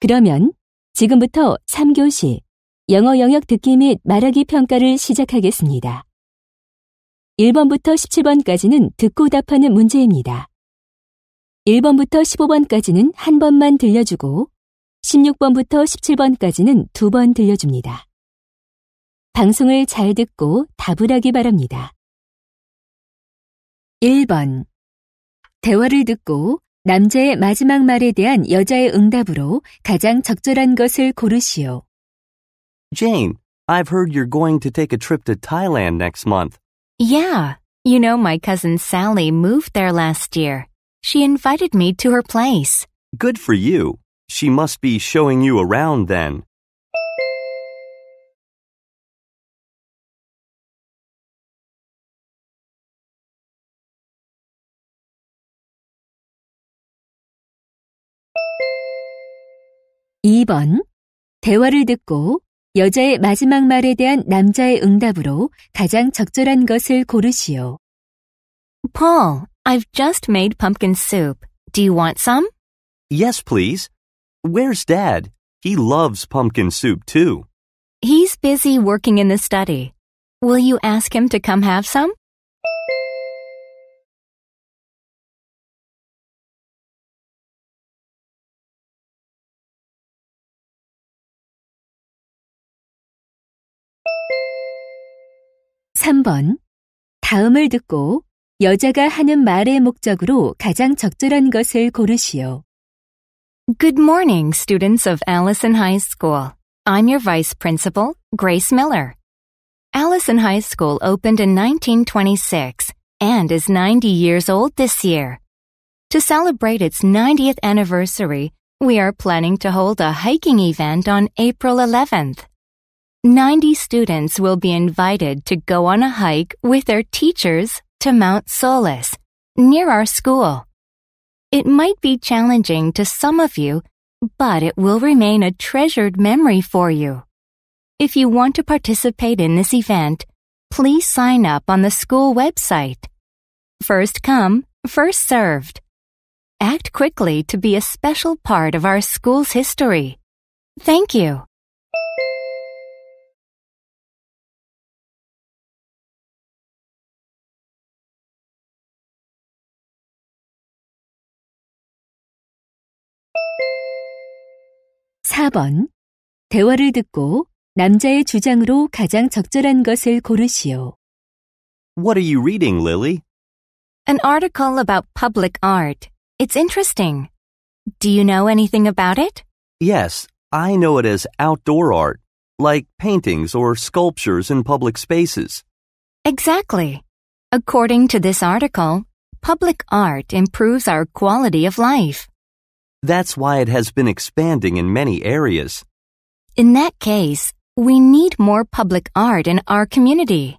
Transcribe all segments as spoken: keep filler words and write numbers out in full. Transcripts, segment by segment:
그러면 지금부터 삼 교시 영어 영역 듣기 및 말하기 평가를 시작하겠습니다. 일 번부터 십칠 번까지는 듣고 답하는 문제입니다. 일 번부터 십오 번까지는 한 번만 들려주고 십육 번부터 십칠 번까지는 두 번 들려줍니다. 방송을 잘 듣고 답을 하기 바랍니다. 일 번. 대화를 듣고 남자의 마지막 말에 대한 여자의 응답으로 가장 적절한 것을 고르시오. Jane, I've heard you're going to take a trip to Thailand next month. Yeah, you know my cousin Sally moved there last year. She invited me to her place. Good for you. She must be showing you around then. 이 번. 대화를 듣고 여자의 마지막 말에 대한 남자의 응답으로 가장 적절한 것을 고르시오. Paul, I've just made pumpkin soup. Do you want some? Yes, please. Where's Dad? He loves pumpkin soup too. He's busy working in the study. Will you ask him to come have some? 삼 번. 다음을 듣고 여자가 하는 말의 목적으로 가장 적절한 것을 고르시오. Good morning, students of Allison High School. I'm your vice principal, Grace Miller. Allison High School opened in nineteen twenty-six and is ninety years old this year. To celebrate its ninetieth anniversary, we are planning to hold a hiking event on April eleventh. ninety students will be invited to go on a hike with their teachers to Mount Solis, near our school. It might be challenging to some of you, but it will remain a treasured memory for you. If you want to participate in this event, please sign up on the school website. First come, first served. Act quickly to be a special part of our school's history. Thank you. 사 번. 대화를 듣고 남자의 주장으로 가장 적절한 것을 고르시오. What are you reading, Lily? An article about public art. It's interesting. Do you know anything about it? Yes, I know it as outdoor art, like paintings or sculptures in public spaces. Exactly. According to this article, public art improves our quality of life. That's why it has been expanding in many areas. In that case, we need more public art in our community.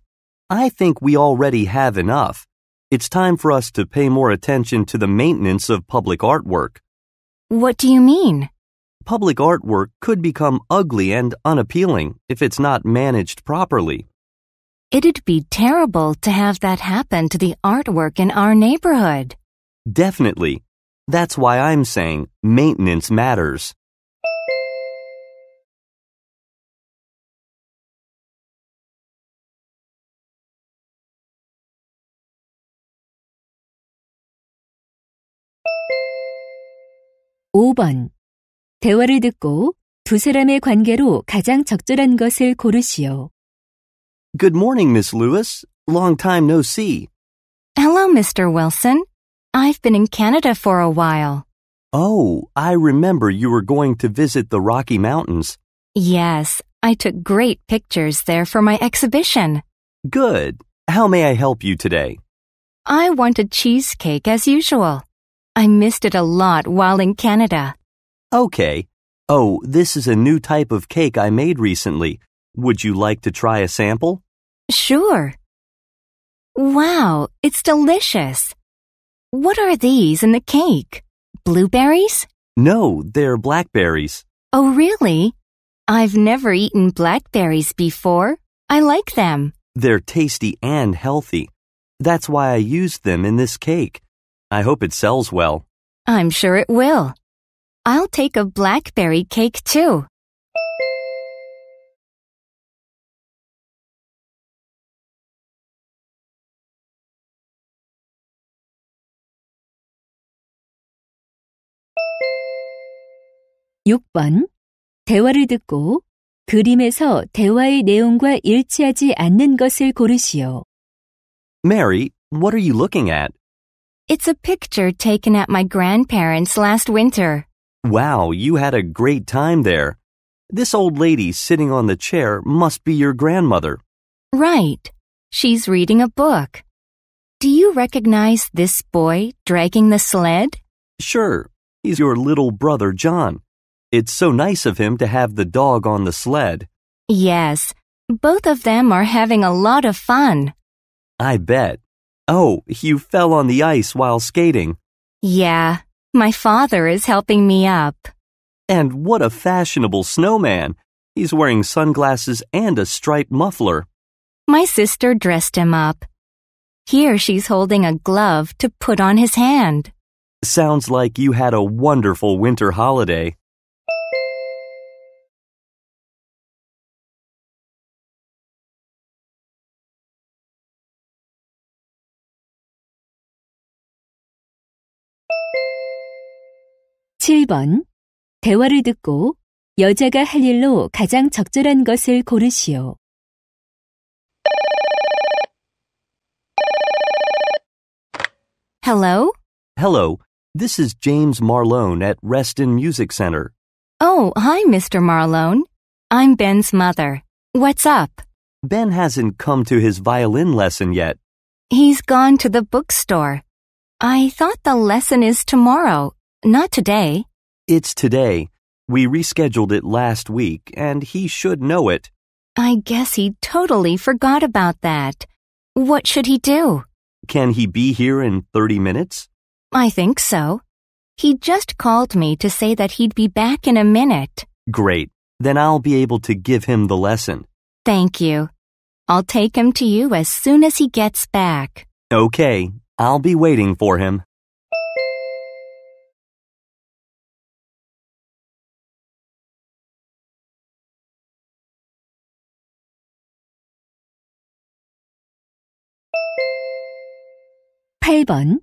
I think we already have enough. It's time for us to pay more attention to the maintenance of public artwork. What do you mean? Public artwork could become ugly and unappealing if it's not managed properly. It'd be terrible to have that happen to the artwork in our neighborhood. Definitely. That's why I'm saying maintenance matters. 오 번. 대화를 듣고 두 사람의 관계로 가장 적절한 것을 고르시오. Good morning, Miss Lewis. Long time no see. Hello, Mister Wilson. I've been in Canada for a while. Oh, I remember you were going to visit the Rocky Mountains. Yes, I took great pictures there for my exhibition. Good. How may I help you today? I wanted cheesecake as usual. I missed it a lot while in Canada. Okay. Oh, this is a new type of cake I made recently. Would you like to try a sample? Sure. Wow, it's delicious. What are these in the cake? Blueberries? No, they're blackberries. Oh, really? I've never eaten blackberries before. I like them. They're tasty and healthy. That's why I used them in this cake. I hope it sells well. I'm sure it will. I'll take a blackberry cake too. 육 번. 대화를 듣고 그림에서 대화의 내용과 일치하지 않는 것을 고르시오. Mary, what are you looking at? It's a picture taken at my grandparents' last winter. Wow, you had a great time there. This old lady sitting on the chair must be your grandmother. Right. She's reading a book. Do you recognize this boy dragging the sled? Sure. He's your little brother, John. It's so nice of him to have the dog on the sled. Yes. Both of them are having a lot of fun. I bet. Oh, you fell on the ice while skating. Yeah, my father is helping me up. And what a fashionable snowman. He's wearing sunglasses and a striped muffler. My sister dressed him up. Here she's holding a glove to put on his hand. Sounds like you had a wonderful winter holiday. 칠 번. 대화를 듣고 여자가 할 일로 가장 적절한 것을 고르시오. Hello? Hello. This is James Marlon at Reston Music Center. Oh, hi, Mister Marlon. I'm Ben's mother. What's up? Ben hasn't come to his violin lesson yet. He's gone to the bookstore. I thought the lesson is tomorrow. Not today. It's today. We rescheduled it last week, and he should know it. I guess he totally forgot about that. What should he do? Can he be here in thirty minutes? I think so. He just called me to say that he'd be back in a minute. Great. Then I'll be able to give him the lesson. Thank you. I'll take him to you as soon as he gets back. Okay. I'll be waiting for him. 팔 번.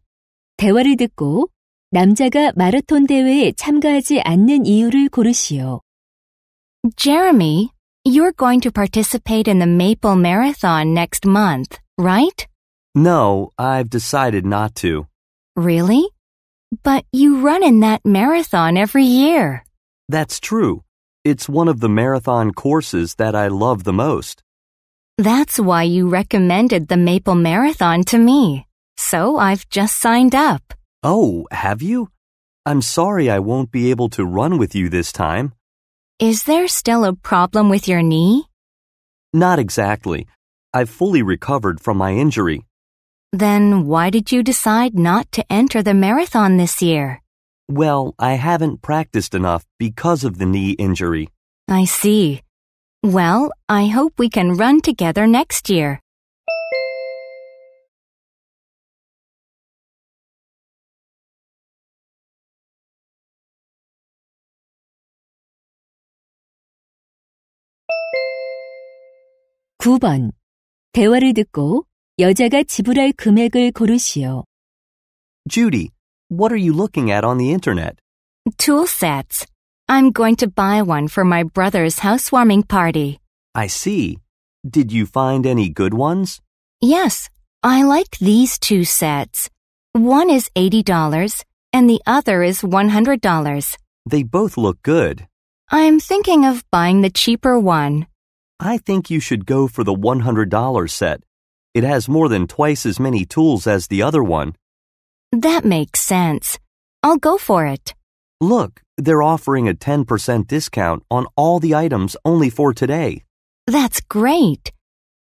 대화를 듣고 남자가 마라톤 대회에 참가하지 않는 이유를 고르시오. Jeremy, you're going to participate in the Maple Marathon next month, right? No, I've decided not to. Really? But you run in that marathon every year. That's true. It's one of the marathon courses that I love the most. That's why you recommended the Maple Marathon to me. So I've just signed up. Oh, have you? I'm sorry I won't be able to run with you this time. Is there still a problem with your knee? Not exactly. I've fully recovered from my injury. Then why did you decide not to enter the marathon this year? Well, I haven't practiced enough because of the knee injury. I see. Well, I hope we can run together next year. 구 번. 대화를 듣고 여자가 지불할 금액을 고르시오. Judy, what are you looking at on the internet? Tool sets. I'm going to buy one for my brother's housewarming party. I see. Did you find any good ones? Yes, I like these two sets. One is eighty dollars and the other is one hundred dollars. They both look good. I'm thinking of buying the cheaper one. I think you should go for the one hundred dollar set. It has more than twice as many tools as the other one. That makes sense. I'll go for it. Look, they're offering a ten percent discount on all the items only for today. That's great.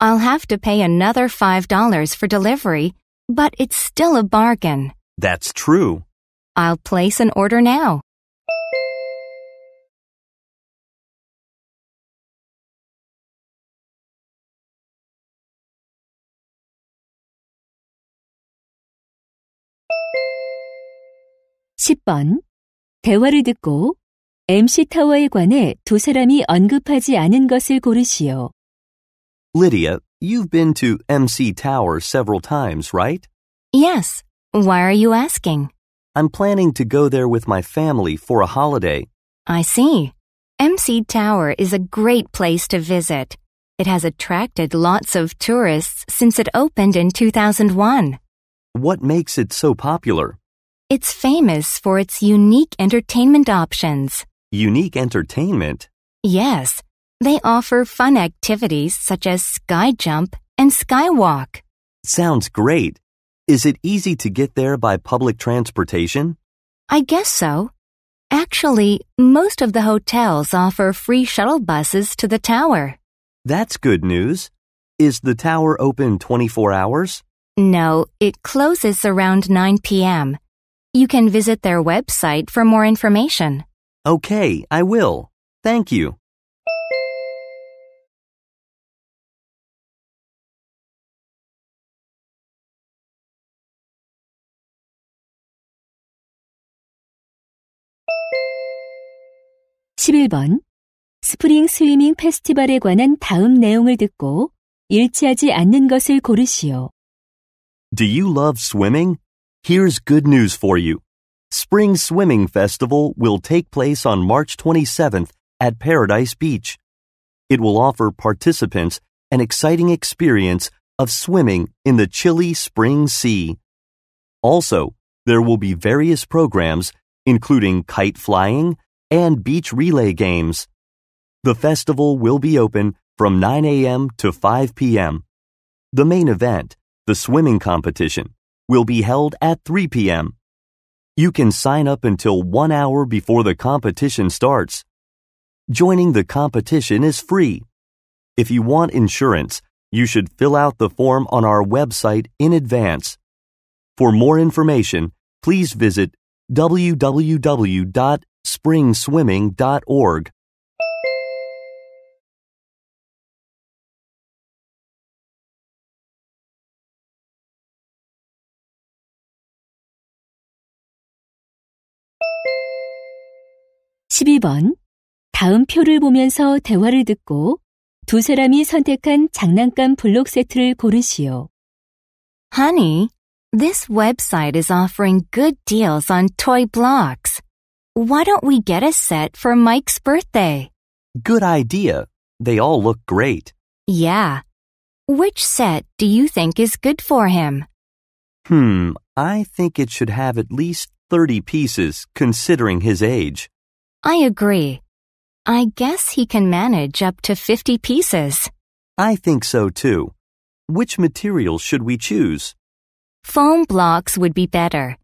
I'll have to pay another five dollars for delivery, but it's still a bargain. That's true. I'll place an order now. 십 번. 대화를 듣고 엠씨 타워에 관해 두 사람이 언급하지 않은 것을 고르시오. Lydia, you've been to 엠씨 Tower several times, right? Yes. Why are you asking? I'm planning to go there with my family for a holiday. I see. 엠씨 Tower is a great place to visit. It has attracted lots of tourists since it opened in two thousand one. What makes it so popular? It's famous for its unique entertainment options. Unique entertainment? Yes. They offer fun activities such as sky jump and skywalk. Sounds great. Is it easy to get there by public transportation? I guess so. Actually, most of the hotels offer free shuttle buses to the tower. That's good news. Is the tower open twenty-four hours? No, it closes around nine p.m. You can visit their website for more information. Okay, I will. Thank you. 십일 번. 스프링 스위밍 페스티벌에 관한 다음 내용을 듣고 일치하지 않는 것을 고르시오. Do you love swimming? Here's good news for you. Spring Swimming Festival will take place on March twenty-seventh at Paradise Beach. It will offer participants an exciting experience of swimming in the chilly spring sea. Also, there will be various programs, including kite flying and beach relay games. The festival will be open from nine a.m. to five p.m. The main event, the swimming competition, will be held at three p.m. You can sign up until one hour before the competition starts. Joining the competition is free. If you want insurance, you should fill out the form on our website in advance. For more information, please visit w w w dot spring swimming dot org. 십이 번. 다음 표를 보면서 대화를 듣고 두 사람이 선택한 장난감 블록 세트를 고르시오. Honey, this website is offering good deals on toy blocks. Why don't we get a set for Mike's birthday? Good idea. They all look great. Yeah. Which set do you think is good for him? Hmm, I think it should have at least thirty pieces, considering his age. I agree. I guess he can manage up to fifty pieces. I think so too. Which material should we choose? Foam blocks would be better.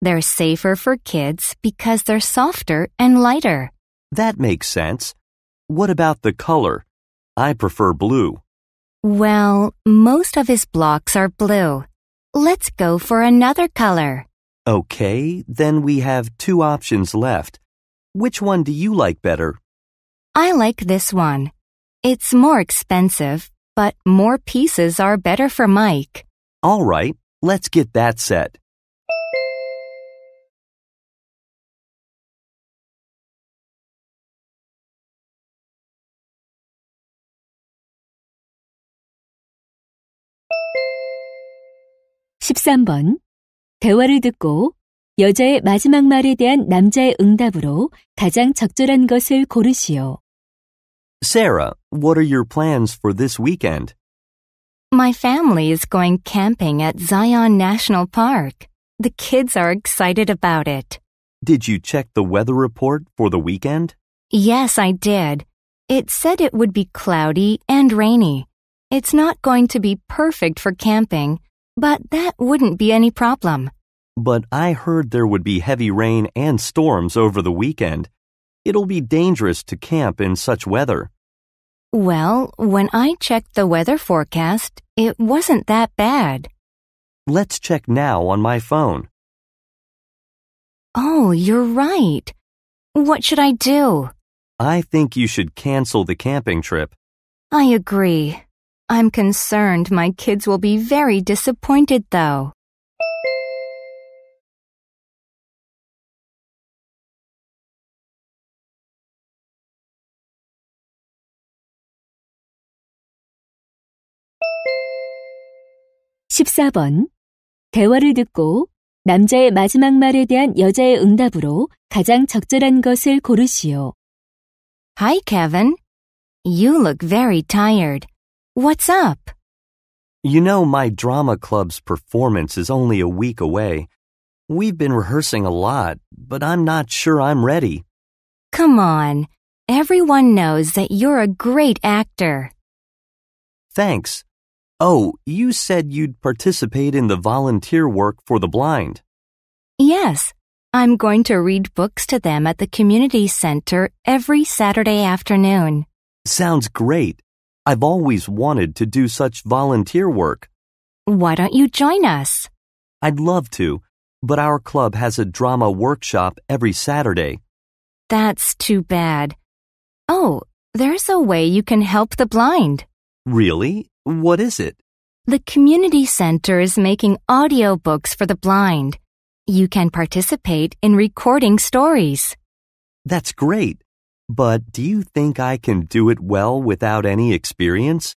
They're safer for kids because they're softer and lighter. That makes sense. What about the color? I prefer blue. Well, most of his blocks are blue. Let's go for another color. Okay, then we have two options left. Which one do you like better? I like this one. It's more expensive, but more pieces are better for Mike. All right, let's get that set. 십삼 번. 대화를 듣고 여자의 마지막 말에 대한 남자의 응답으로 가장 적절한 것을 고르시오. Sarah, what are your plans for this weekend? My family is going camping at Zion National Park. The kids are excited about it. Did you check the weather report for the weekend? Yes, I did. It said it would be cloudy and rainy. It's not going to be perfect for camping, but that wouldn't be any problem. But I heard there would be heavy rain and storms over the weekend. It'll be dangerous to camp in such weather. Well, when I checked the weather forecast, it wasn't that bad. Let's check now on my phone. Oh, you're right. What should I do? I think you should cancel the camping trip. I agree. I'm concerned my kids will be very disappointed, though. 십사 번. 대화를 듣고 남자의 마지막 말에 대한 여자의 응답으로 가장 적절한 것을 고르시오. Hi, Kevin. You look very tired. What's up? You know, my drama club's performance is only a week away. We've been rehearsing a lot, but I'm not sure I'm ready. Come on. Everyone knows that you're a great actor. Thanks. Oh, you said you'd participate in the volunteer work for the blind. Yes, I'm going to read books to them at the community center every Saturday afternoon. Sounds great. I've always wanted to do such volunteer work. Why don't you join us? I'd love to, but our club has a drama workshop every Saturday. That's too bad. Oh, there's a way you can help the blind. Really? What is it? The community center is making audiobooks for the blind. You can participate in recording stories. That's great. But do you think I can do it well without any experience?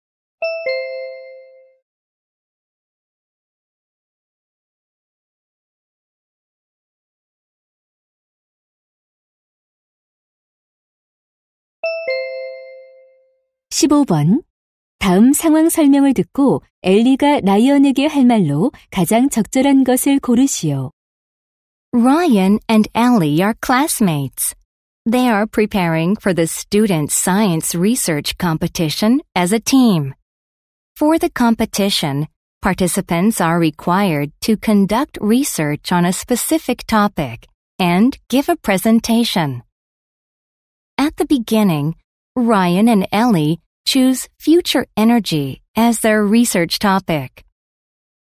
십오 번. 다음 상황 설명을 듣고 엘리가 라이언에게 할 말로 가장 적절한 것을 고르시오. Ryan and Ellie are classmates. They are preparing for the student science research competition as a team. For the competition, participants are required to conduct research on a specific topic and give a presentation. At the beginning, Ryan and Ellie choose future energy as their research topic.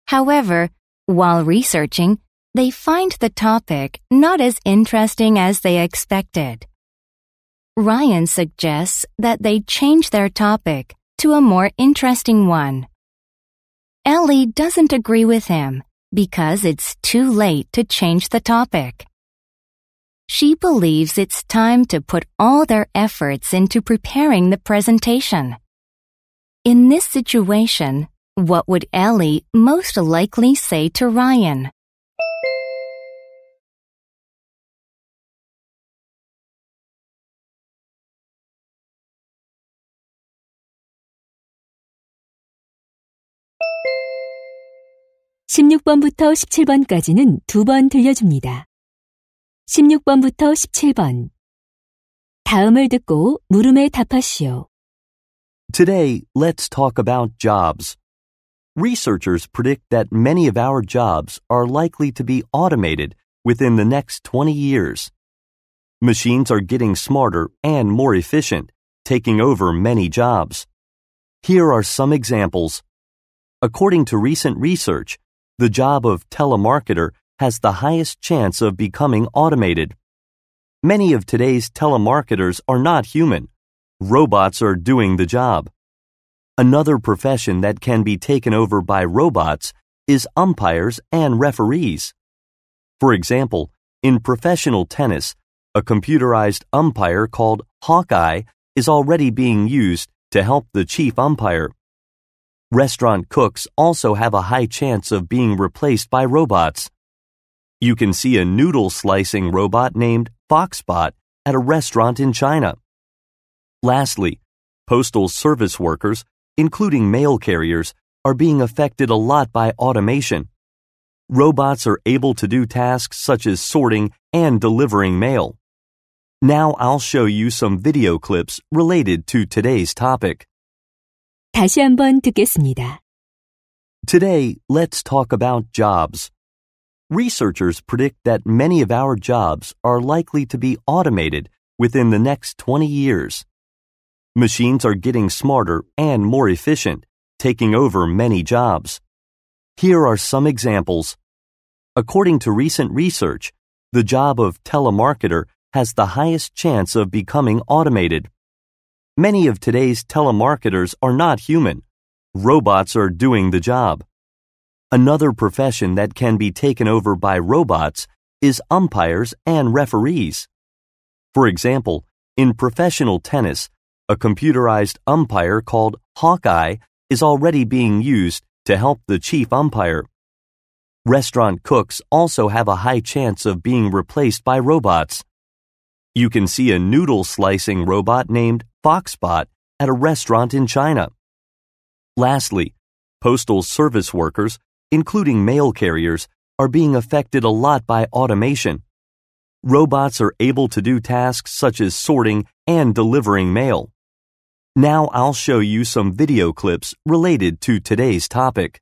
However, while researching, they find the topic not as interesting as they expected. Ryan suggests that they change their topic to a more interesting one. Ellie doesn't agree with him because it's too late to change the topic. She believes it's time to put all their efforts into preparing the presentation. In this situation, what would Ellie most likely say to Ryan? 십육 번부터 십칠 번까지는 두 번 들려줍니다. 십육 번부터 십칠 번. 다음을 듣고 물음에 답하시오. Today, let's talk about jobs. Researchers predict that many of our jobs are likely to be automated within the next twenty years. Machines are getting smarter and more efficient, taking over many jobs. Here are some examples. According to recent research, the job of telemarketer has the highest chance of becoming automated. Many of today's telemarketers are not human. Robots are doing the job. Another profession that can be taken over by robots is umpires and referees. For example, in professional tennis, a computerized umpire called Hawkeye is already being used to help the chief umpire. Restaurant cooks also have a high chance of being replaced by robots. You can see a noodle-slicing robot named Foxbot at a restaurant in China. Lastly, postal service workers, including mail carriers, are being affected a lot by automation. Robots are able to do tasks such as sorting and delivering mail. Now I'll show you some video clips related to today's topic. 다시 한번 듣겠습니다. Today, let's talk about jobs. Researchers predict that many of our jobs are likely to be automated within the next twenty years. Machines are getting smarter and more efficient, taking over many jobs. Here are some examples. According to recent research, the job of telemarketer has the highest chance of becoming automated. Many of today's telemarketers are not human. Robots are doing the job. Another profession that can be taken over by robots is umpires and referees. For example, in professional tennis, a computerized umpire called Hawkeye is already being used to help the chief umpire. Restaurant cooks also have a high chance of being replaced by robots. You can see a noodle slicing robot named Foxbot at a restaurant in China. Lastly, postal service workers, including mail carriers, are being affected a lot by automation. Robots are able to do tasks such as sorting and delivering mail. Now I'll show you some video clips related to today's topic.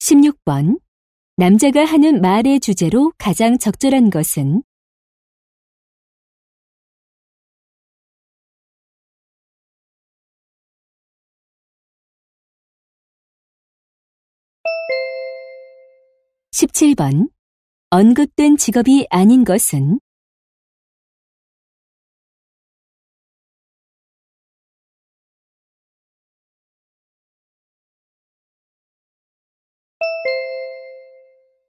십육 번. 남자가 하는 말의 주제로 가장 적절한 것은? 십칠 번. 언급된 직업이 아닌 것은?